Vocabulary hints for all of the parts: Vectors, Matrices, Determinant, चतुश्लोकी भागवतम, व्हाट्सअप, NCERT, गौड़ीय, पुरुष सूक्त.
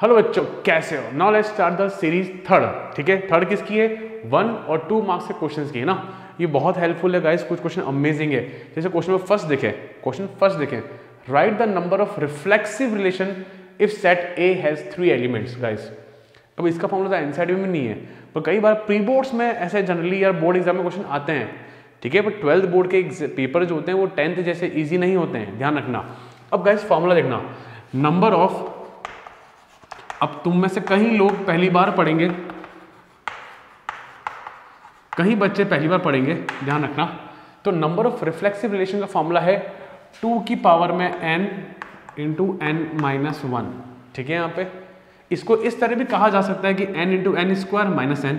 Hello बच्चों, कैसे हो? Now let's start the series third. ठीक है, थर्ड किसकी है? 1 और 2 मार्क्स के क्वेश्चंस की है ना. ये बहुत हेल्पफुल है गाइस, कुछ क्वेश्चन अमेजिंग है. जैसे क्वेश्चन फर्स्ट देखें, right the number of reflexive relation if set A has 3 elements. Guys अब इसका फॉर्मूला एनसीईआरटी में नहीं है, पर कई बार प्री बोर्ड्स में ऐसे जनरली यार बोर्ड एग्जाम में क्वेश्चन आते हैं. ठीक है, पर 12th बोर्ड के पेपर जो होते हैं वो 10th जैसे ईजी नहीं होते हैं, ध्यान रखना. अब गाइस फॉर्मूला देखना, नंबर ऑफ, अब तुम में से कई लोग पहली बार पढ़ेंगे, कई बच्चे पहली बार पढ़ेंगे, ध्यान रखना. तो नंबर ऑफ रिफ्लेक्सिव रिलेशन का फॉर्मूला है 2 की पावर में n into n minus 1. ठीक है, यहाँ पे इसको इस तरह भी कहा जा सकता है कि n into n square minus n,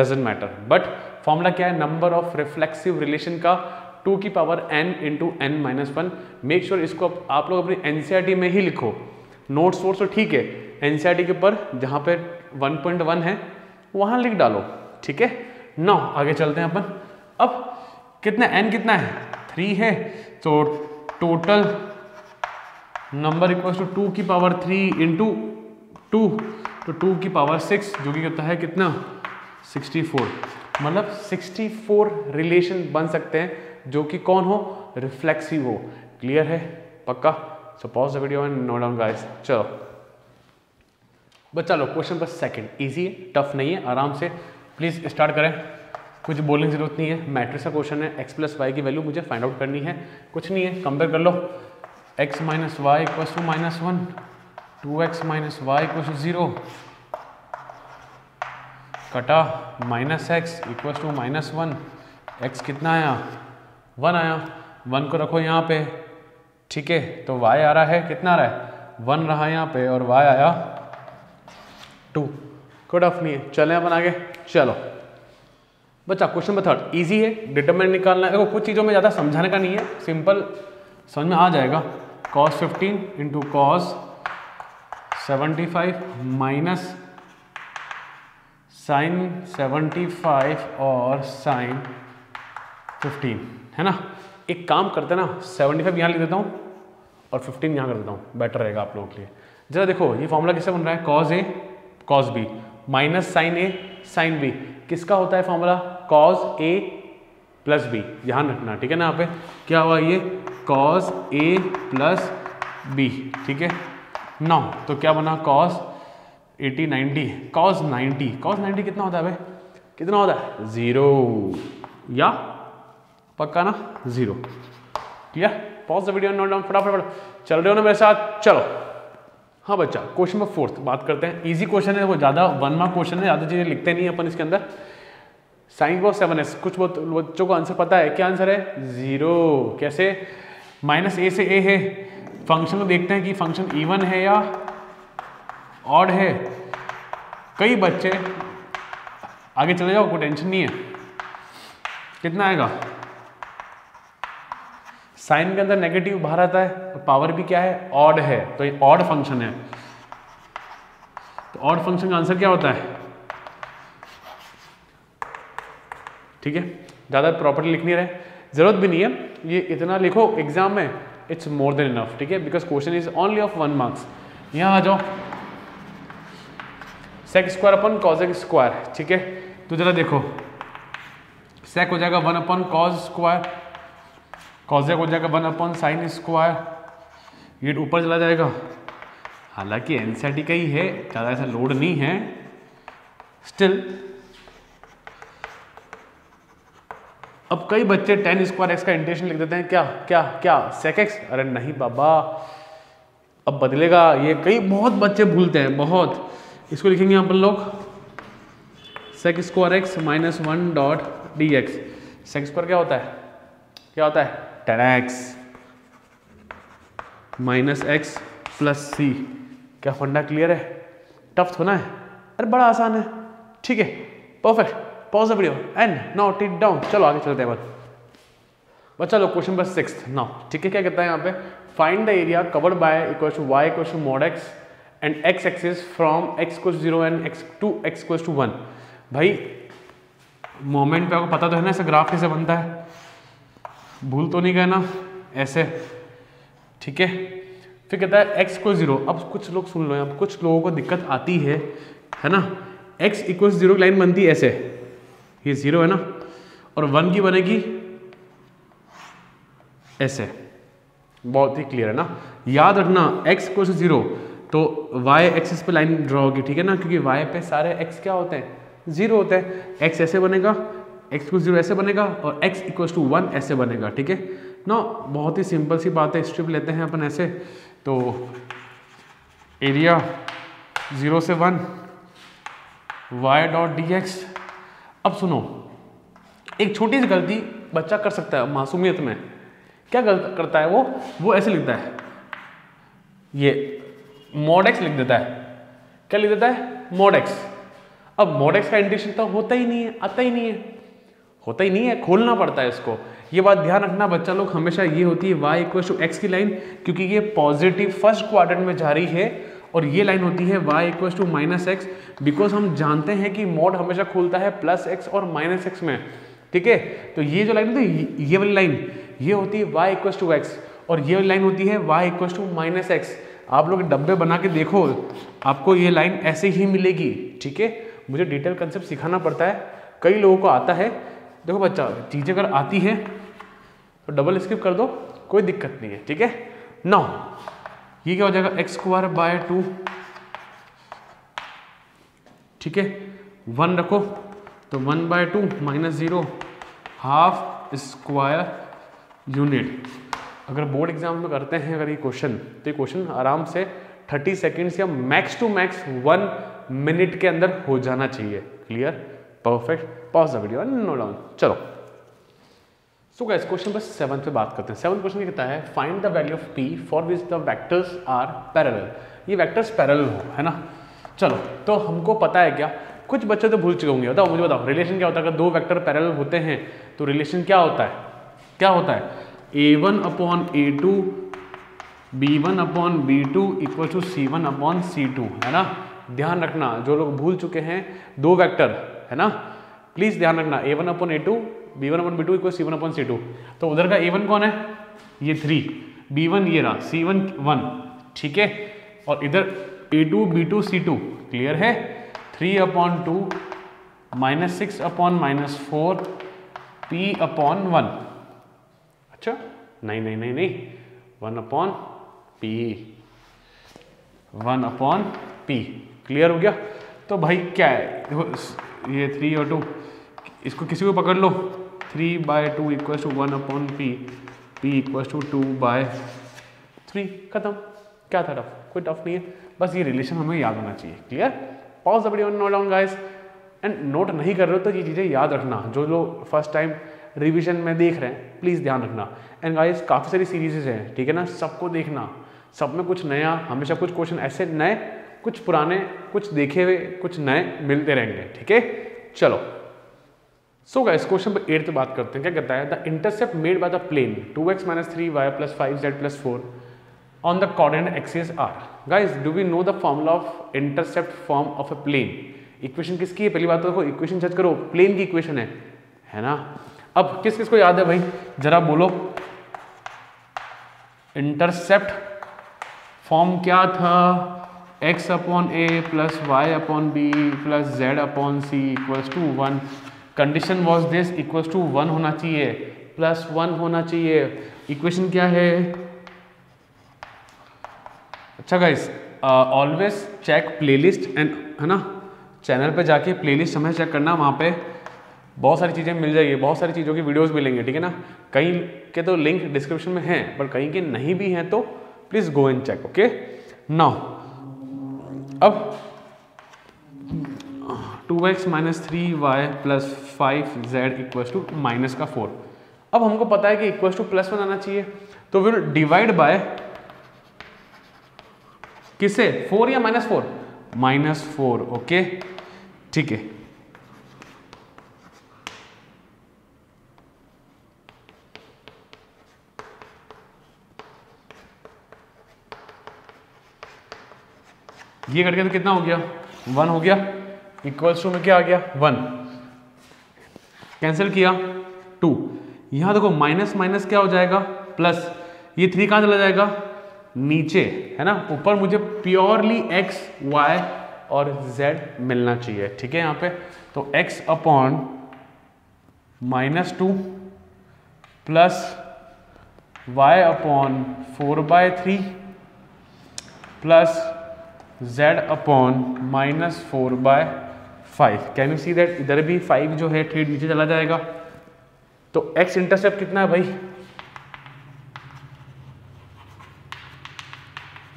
doesn't matter. But formula क्या है? नंबर ऑफ रिफ्लेक्सिव रिलेशन का 2 की power n into n minus 1. Make sure इसको आप लोग अपनी एनसीईआरटी में ही लिखो. नोट्स वोट्स तो ठीक है, एनसीईआरटी के ऊपर जहाँ पे 1.1 है वहाँ लिख डालो. ठीक है, नौ आगे चलते हैं अपन. अब कितना n कितना है? 3 है, तो टोटल नंबर इक्वल्स टू 2 की पावर 3 इंटू 2, तो 2 की पावर 6, जो कि होता है कितना 64. मतलब 64 रिलेशन बन सकते हैं जो कि कौन हो? रिफ्लेक्सिव हो. क्लियर है? पक्का? So pause the video and note down guys. चलो बच्चा लोग, क्वेश्चन पर सेकंड इजी है, टफ नहीं है, आराम से प्लीज़ स्टार्ट करें. कुछ बोलने की जरूरत नहीं है. मैट्रिक्स का क्वेश्चन है, x + y की वैल्यू मुझे फाइंड आउट करनी है. कुछ नहीं है, कंपेयर कर लो. x - y = -1, 2x - y = 0 कटा -x = -1. x कितना आया? 1 आया. 1 को रखो यहाँ पे. ठीक है, तो y आ रहा है, कितना आ रहा है? 1 रहा यहाँ पे, और y आया 2. कोई ऑफ नहीं है, चलें अपन आगे. चलो बच्चा, क्वेश्चन नंबर थर्ड इजी है, डिटरमिनेंट निकालना है. देखो कुछ चीज़ों में ज़्यादा समझाने का नहीं है, सिंपल समझ में आ जाएगा. cos 15 into cos 75 minus sin 75 और sin 15, है ना. एक काम करते ना, 75 यहाँ लिख देता हूँ और 15 यहाँ कर देता हूँ, बेटर रहेगा आप लोगों के लिए. जरा देखो ये फॉर्मूला कैसे बन रहा है. cos a cos b minus sin a sin b, किसका होता है formula? cos a plus b, ध्यान रखना. ठीक है ना, यहाँ पे क्या हुआ? ये cos a प्लस b. ठीक है ना, तो क्या बना? cos 80 90 cos 90 cos 90 कितना होता है भाई? कितना होता है? 0 या पक्का ना 0. ठीक है, pause the video, note down फटाफट. चल रहे हो ना मेरे साथ? चलो. हाँ बच्चा, क्वेश्चन नंबर फोर्थ बात करते हैं. इजी क्वेश्चन है वो, ज़्यादा 1 मार्क क्वेश्चन है, ज़्यादा चीज़ें लिखते नहीं है अपन इसके अंदर. sin 7s, कुछ बहुत बच्चों को आंसर पता है. क्या आंसर है? 0. कैसे? -a से a है, फंक्शन को देखते हैं कि फंक्शन इवन है या ऑड है. कई बच्चे आगे चले जाओ, कोई टेंशन नहीं है. कितना आएगा? साइन के अंदर नेगेटिव बाहर आता है, पावर भी क्या है? ऑड है, तो ये ऑड फंक्शन है. तो ऑड फंक्शन का आंसर क्या होता है? ठीक है, ज़्यादा प्रॉपर्ली लिख नहीं रहे, जरूरत भी नहीं है. ये इतना लिखो एग्जाम में, इट्स मोर देन इनफ. ठीक है, because question is only of 1 marks. यहाँ आ जाओ, sec² upon cos square. ठीक है, तो जरा देखो, sec हो जाएगा 1 upon cos square, कॉजेक हो जाएगा 1 upon sin square, ये ऊपर चला जाएगा. हालांकि एनसीईआरटी का ही है, ज़्यादा ऐसा लोड नहीं है, स्टिल. अब कई बच्चे tan² x का इंटीग्रेशन लिख देते हैं. क्या क्या क्या sec x? अरे नहीं बाबा, अब बदलेगा ये. कई बहुत बच्चे भूलते हैं, बहुत. इसको लिखेंगे अपन लोग sec² x - 1 dx. sec² क्या होता है? tan x minus x plus c. क्या फंडा क्लियर है? टफ होना है? अरे बड़ा आसान है. ठीक है, perfect. Pause the video and note it down. चलो आगे चलते हैं बच्चा लोग, क्वेश्चन नंबर 6 ना. ठीक है, क्या कहता है यहाँ पे? Find the area covered by y mod x and x axis from x = 0 and x to x = 1. भाई मोमेंट पे आपको पता तो है ना ऐसा ग्राफ कैसे बनता है, भूल तो नहीं गए ना ऐसे? ठीक है, फिर कहता है एक्स इक्वल जीरो। अब कुछ लोग सुन लो, अब कुछ लोगों को दिक्कत आती है ना, एक्स इक्वल जीरो की लाइन बनती है ऐसे, ये जीरो है ना, और वन की बनेगी ऐसे। बहुत ही क्लियर है ना, याद रखना एक्स इक्वल जीरो तो वाई एक्सिस पे लाइन ड्रॉ होगी, ठीक है ना, क्योंकि वाई पे सारे एक्स क्या होते हैं, जीरो होते हैं। एक्स ऐसे बनेगा, एक्स इक्वल जीरो ऐसे बनेगा, और एक्स इक्वल टू वन ऐसे बनेगा, ठीक है ना। बहुत ही सिंपल सी बात है, स्ट्रिप लेते हैं अपन ऐसे, तो एरिया जीरो से one Y dot D x. अब सुनो, एक छोटी सी गलती बच्चा कर सकता है मासूमियत में, क्या गलत करता है वो ऐसे लिखता है, ये मॉड एक्स लिख देता है, क्या लिख देता है, मॉड एक्स। अब मॉड एक्स का इंटीग्रेशन तो होता ही नहीं है, आता ही नहीं है, होता ही नहीं है, खोलना पड़ता है इसको। ये बात ध्यान रखना बच्चा लोग हमेशा, ये होती है y इक्वल टू एक्स की लाइन, क्योंकि ये पॉजिटिव फर्स्ट क्वाड्रेंट में जा रही है, और ये लाइन होती है y equal to minus x, because हम जानते हैं कि मॉड हमेशा खुलता है प्लस एक्स और माइनस एक्स में, ठीक है। तो ये जो लाइन होती है, ये वाली लाइन ये होती है y इक्वल टू एक्स, और ये वाली लाइन होती है y equal to minus x. आप लोग डब्बे बना के देखो, आपको ये लाइन ऐसे ही मिलेगी, ठीक है। मुझे डिटेल कंसेप्ट सिखाना पड़ता है, कई लोगों को आता है। देखो बच्चा, चीज़ें अगर आती हैं तो डबल स्किप कर दो, कोई दिक्कत नहीं है, ठीक है ना। ये क्या हो जाएगा, एक्स स्क्वायर बाय टू, ठीक है, वन रखो तो one by two minus zero half square unit. अगर बोर्ड एग्जाम में करते हैं अगर ये क्वेश्चन, तो ये क्वेश्चन आराम से 30 सेकेंड्स या मैक्स टू मैक्स 1 मिनट के अंदर हो जाना चाहिए। Clear, perfect, pause the video and note down. चलो सो गाइस, क्वेश्चन बस 7 पे बात करते हैं। 7 क्वेश्चन कहता है find the value of P for which the vectors are parallel. ये वेक्टर्स पैरेलल हो, है ना। चलो, तो हमको पता है क्या, कुछ बच्चे तो भूल चुके होंगे, बताओ मुझे, बताओ रिलेशन क्या होता है। अगर दो वेक्टर पैरेलल होते हैं तो रिलेशन क्या होता है, क्या होता है, a1 upon a2, b1 upon b2 equal to c1 upon c2, है ना। ध्यान रखना जो लोग भूल चुके हैं, दो वेक्टर है ना, प्लीज ध्यान रखना, a1 upon a2, b1 upon b2 equal c1 upon c2। तो उधर का a1 कौन है, ये 3, b1 ये रहा, c1 1, ठीक है, और इधर a2 b2 c2, क्लियर है। 3 upon 2 minus 6 upon minus 4 p upon 1, अच्छा नहीं, 1 अपॉन पी, क्लियर हो गया। तो भाई क्या है, देखो ये 3 और 2, इसको किसी को पकड़ लो, 3 by 2 equal to 1 upon P, P equal to 2 by 3, खत्म। क्या था टफ, कोई टफ नहीं है, बस ये रिलेशन हमें याद होना चाहिए। Clear, pause the video and note down guys. And note नहीं कर रहे हो तो ये चीज़ें याद रखना, जो लोग फर्स्ट टाइम रिवीजन में देख रहे हैं प्लीज़ ध्यान रखना। एंड गाइस, काफ़ी सारी सीरीजेज हैं, ठीक है ना, सबको देखना, सब में कुछ नया, हमेशा कुछ क्वेश्चन ऐसे नए, कुछ पुराने, कुछ देखे हुए, कुछ नए मिलते रहेंगे, ठीक है। चलो सो गाइस, क्वेश्चन पर 8 पे बात करते हैं। क्या कहता है, the intercept made by the plane 2x - 3y + 5z + 4 on the coordinate axis are. Guys, do we know the formula of intercept form of a plane. Equation किसकी है, पहली बात तो देखो, इक्वेशन जज करो, प्लेन की इक्वेशन है ना। अब किस किस को याद है भाई, जरा बोलो, इंटरसेप्ट फॉर्म क्या था, x upon a plus y upon b plus z upon c equals to 1। Condition was this, equals to 1 होना चाहिए, +1 होना चाहिए। इक्वेशन क्या है, अच्छा guys, always check playlist and, है ना, चैनल पे जाके प्लेलिस्ट हमें चेक करना, वहाँ पे बहुत सारी चीज़ें मिल जाएगी, बहुत सारी चीज़ों की वीडियोस मिलेंगे, ठीक है ना। कहीं के तो लिंक डिस्क्रिप्शन में हैं, पर कहीं के नहीं भी हैं तो please go and check, okay ना। अब 2x - 3y + 5z = -4। अब हमको पता है कि इक्वल टू +1 आना चाहिए, तो विल डिवाइड बाय किसे, 4 या -4, -4, ओके, ठीक है। ये करके तो कितना हो गया, 1 हो गया, इक्वल्स टू में क्या आ गया, 1, कैंसिल किया 2। यहाँ देखो माइनस माइनस क्या हो जाएगा, प्लस, ये 3 कहाँ चला जाएगा, नीचे, है ना। ऊपर मुझे प्योरली x, y और z मिलना चाहिए, ठीक है। यहाँ पे तो x upon -2 plus y upon 4/3 plus z upon -4/5। Can you see that इधर भी 5 जो है ठीक नीचे चला जाएगा। तो x इंटरसेप्ट कितना है भाई,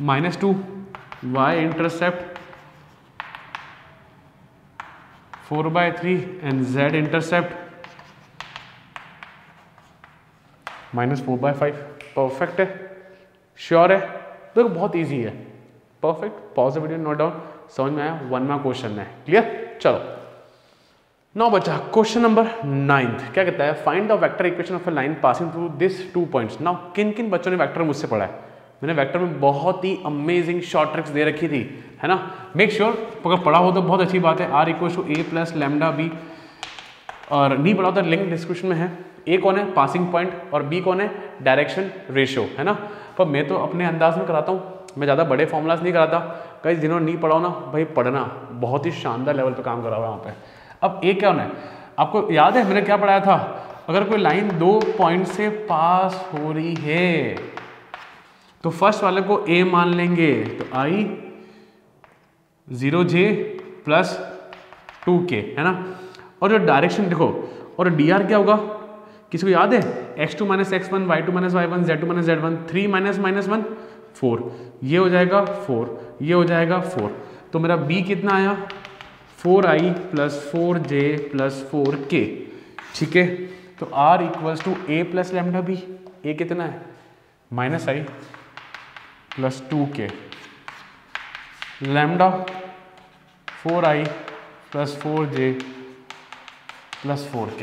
-2। y intercept 4/3 and z intercept -4/5। Perfect है, श्योर है, देखो बहुत इजी है। Perfect, pause the video, note down, समझ में आया। 1वां क्वेश्चन है, क्लियर। चलो नौ बचा क्वेश्चन नंबर 9। क्या कहता है, find the vector equation of a line passing through this 2 points. Now किन किन बच्चों ने वेक्टर मुझसे पढ़ा है, मैंने वेक्टर में बहुत ही अमेजिंग शॉर्ट ट्रिक्स दे रखी थी, है ना। मेक श्योर अगर पढ़ा हो तो बहुत अच्छी बात है। R=a + λb, और नहीं पढ़ा हो तो लिंक डिस्क्रिप्शन में है। A कौन है, पासिंग पॉइंट, और B कौन है, डायरेक्शन रेशियो, है ना। पर मैं तो अपने अंदाज में कराता हूँ, मैं ज़्यादा बड़े फॉर्मूलाज नहीं कराता। कई जिन्होंने नहीं पढ़ाओ ना भाई, पढ़ना, बहुत ही शानदार लेवल पर काम करा हुआ है वहाँ पर। अब A क्या होना है, आपको याद है मैंने क्या पढ़ाया था, अगर कोई लाइन 2 पॉइंट से पास हो रही है तो फर्स्ट वाले को A मान लेंगे, तो I 0j प्लस 2k, है ना। और जो डायरेक्शन देखो, और dr क्या होगा, किसी को याद है, x2 - x1, y2 - y1, z2 - z1, 3 - -1 4, ये हो जाएगा 4, ये हो जाएगा 4। तो मेरा B कितना आया, 4i + 4j + 4k, ठीक है। तो R = a + λb। A कितना है, -i + 2k, lambda 4i + 4j + 4k।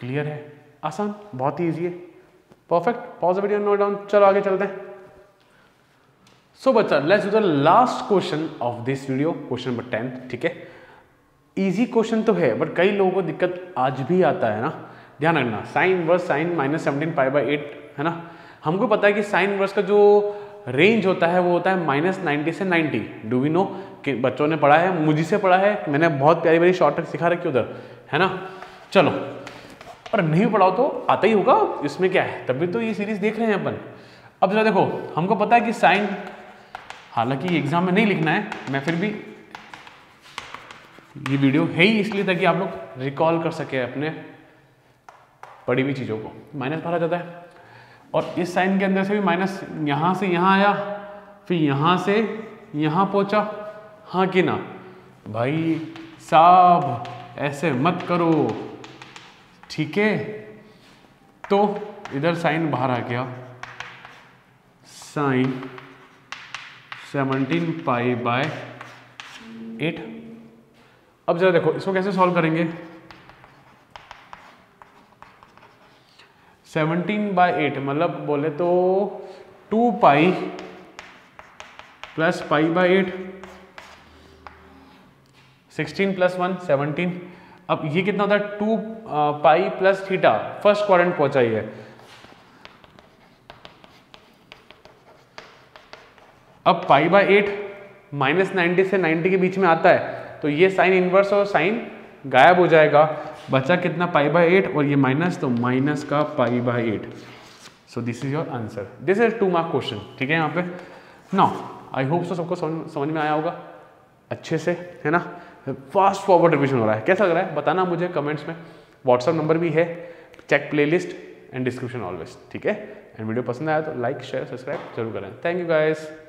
Clear है, आसान, बहुत ही ईजी है। Perfect, pause the video, note down. चलो आगे चलते हैं। सो बच्चा, let's do the last question of this video, question number 10, ठीक है। ईजी क्वेश्चन तो है बट कई लोगों को दिक्कत आज भी आता है ना, ध्यान रखना। sin / sin -17π/8, है ना। हमको पता है कि साइन इनवर्स का जो रेंज होता है वो होता है -90 से 90। डू वी नो कि बच्चों ने पढ़ा है, मुझ से पढ़ा है, मैंने बहुत प्यारी प्यारी शॉर्ट ट्रिक सिखा रखी उधर, है ना। चलो, और नहीं पढ़ाओ तो आता ही होगा, इसमें क्या है, तभी तो ये सीरीज देख रहे हैं अपन। अब जरा देखो, हमको पता है कि साइन, हालांकि एग्जाम में नहीं लिखना है, मैं फिर भी ये वीडियो है ही इसलिए ताकि आप लोग रिकॉल कर सके अपने पढ़ी हुई चीज़ों को। माइनस भरा जाता है, और इस साइन के अंदर से भी माइनस, यहाँ से यहाँ आया, फिर यहाँ से यहाँ पहुँचा, हाँ कि ना भाई साहब, ऐसे मत करो, ठीक है। तो इधर साइन बाहर आ गया, साइन 17π/8। अब जरा देखो इसको कैसे सॉल्व करेंगे। 17/8 मतलब बोले तो 2π + π/8, 16 + 1 17। अब ये कितना होता है, 2π + थीटा। फर्स्ट क्वाड्रेंट पहुंचा है। अब π/8 -90 से 90 के बीच में आता है, तो ये साइन इनवर्स और साइन गायब हो जाएगा, बचा कितना π/8, और ये माइनस, तो माइनस का π/8। So this is your answer, this is 2 mark question, ठीक है। यहाँ पे ना आई होप सो सबको समझ में आया होगा अच्छे से, है ना। फास्ट फॉरवर्ड रिविजन हो रहा है, कैसा लग रहा है बताना मुझे कमेंट्स में। व्हाट्सअप नंबर भी है, check playlist and description always, ठीक है। एंड वीडियो पसंद आया तो लाइक, शेयर, सब्सक्राइब जरूर करें। Thank you guys.